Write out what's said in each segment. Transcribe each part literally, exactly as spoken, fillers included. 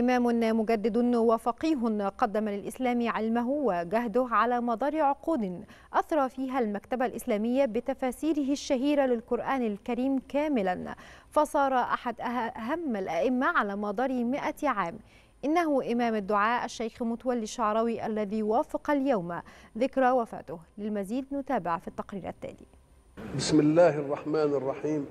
إمام مجدد وفقيه قدم للإسلام علمه وجهده على مدار عقود أثرى فيها المكتبة الإسلامية بتفاسيره الشهيرة للقرآن الكريم كاملا، فصار أحد أهم الأئمة على مدار مئة عام. إنه إمام الدعاء الشيخ متولي الشعراوي الذي وافق اليوم ذكرى وفاته. للمزيد نتابع في التقرير التالي. بسم الله الرحمن الرحيم،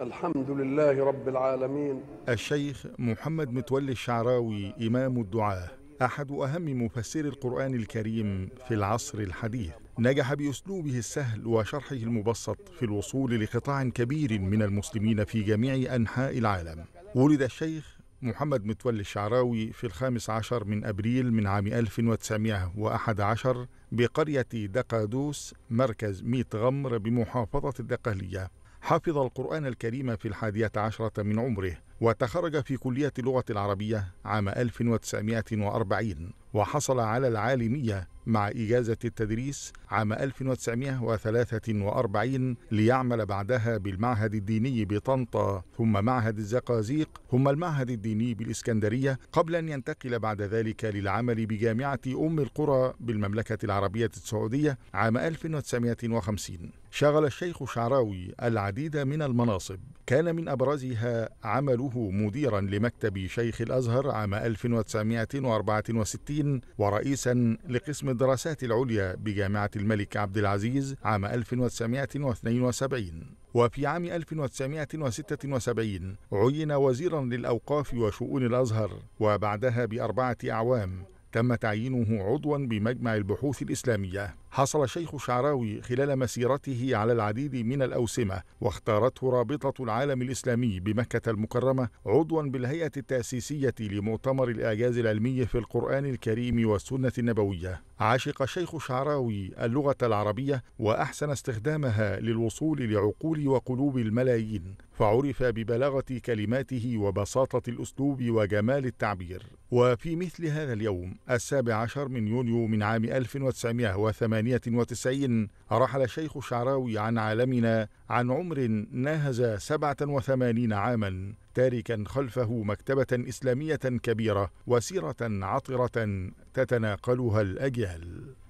الحمد لله رب العالمين. الشيخ محمد متولي الشعراوي إمام الدعاة، أحد أهم مفسري القرآن الكريم في العصر الحديث، نجح بأسلوبه السهل وشرحه المبسط في الوصول لقطاع كبير من المسلمين في جميع أنحاء العالم. ولد الشيخ محمد متولي الشعراوي في الخامس عشر من أبريل من عام ألف وتسعمئة وأحد عشر بقرية دقادوس مركز ميت غمر بمحافظة الدقهلية. حفظ القرآن الكريم في الحادية عشرة من عمره، وتخرج في كلية اللغة العربية عام ألف وتسعمئة وأربعين، وحصل على العالمية مع إجازة التدريس عام ألف وتسعمئة وثلاثة وأربعين، ليعمل بعدها بالمعهد الديني بطنطا، ثم معهد الزقازيق، ثم المعهد الديني بالإسكندرية، قبل أن ينتقل بعد ذلك للعمل بجامعة أم القرى بالمملكة العربية السعودية عام ألف وتسعمئة وخمسين. شغل الشيخ الشعراوي العديد من المناصب، كان من أبرزها عمله مديرا لمكتب شيخ الأزهر عام ألف وتسعمئة وأربعة وستين، ورئيسا لقسم الدراسات العليا بجامعة الملك عبد العزيز عام ألف وتسعمئة واثنين وسبعين. وفي عام ألف وتسعمئة وستة وسبعين عين وزيرا للأوقاف وشؤون الأزهر، وبعدها بأربعة أعوام تم تعيينه عضوا بمجمع البحوث الإسلامية. حصل شيخ الشعراوي خلال مسيرته على العديد من الأوسمة، واختارته رابطة العالم الاسلامي بمكة المكرمة عضوا بالهيئة التأسيسية لمؤتمر الإعجاز العلمي في القرآن الكريم والسنة النبوية. عشق الشيخ الشعراوي اللغة العربية وأحسن استخدامها للوصول لعقول وقلوب الملايين، فعرف ببلاغة كلماته وبساطة الأسلوب وجمال التعبير. وفي مثل هذا اليوم السابع عشر من يونيو من عام ألف وتسعمئة وثمانية وتسعين رحل الشيخ الشعراوي عن عالمنا عن عمر ناهز سبعة وثمانين عاما، تاركا خلفه مكتبة إسلامية كبيرة وسيرة عطرة تتناقلها الأجيال.